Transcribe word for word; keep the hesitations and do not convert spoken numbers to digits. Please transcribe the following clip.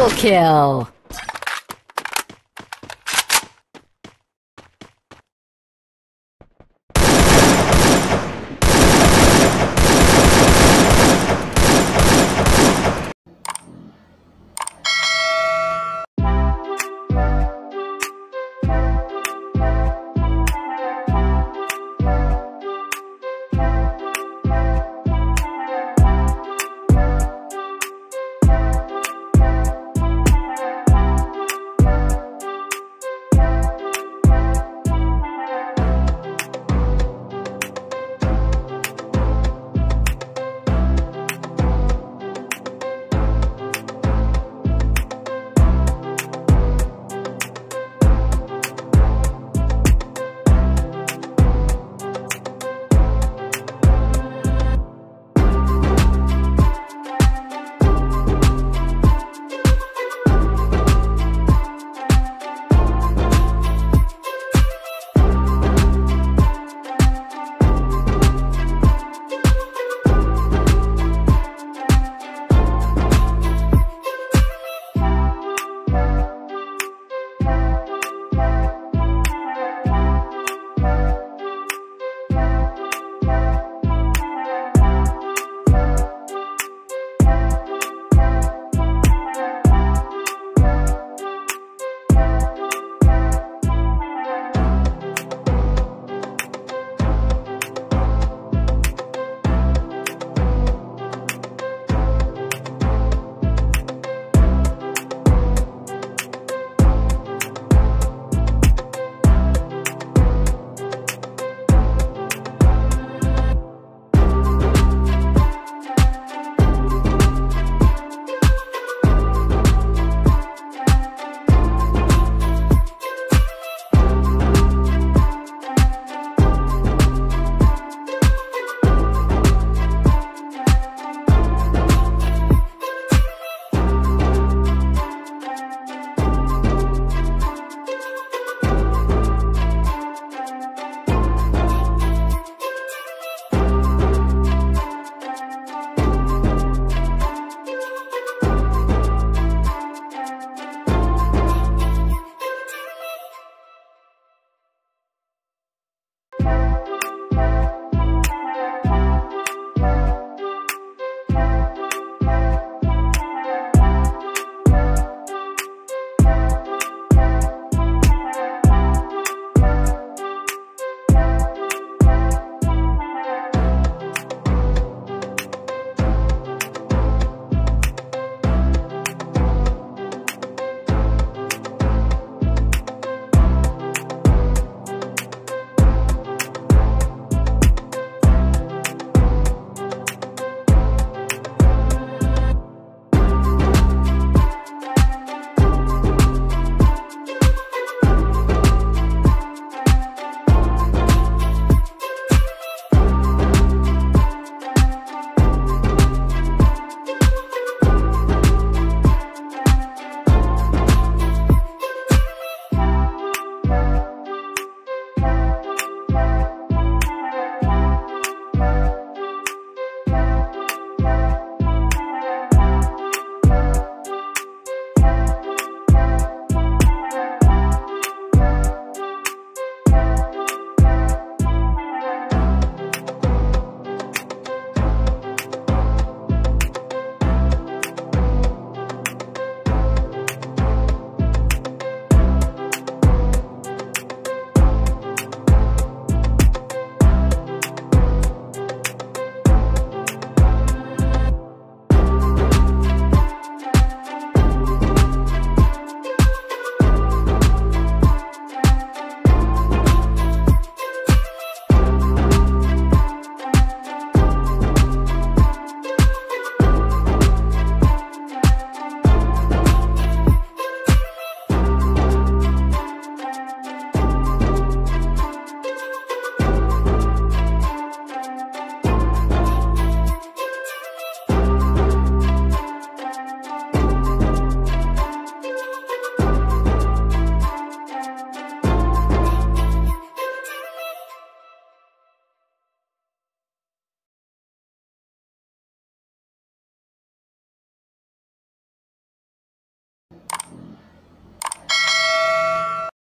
Triple kill!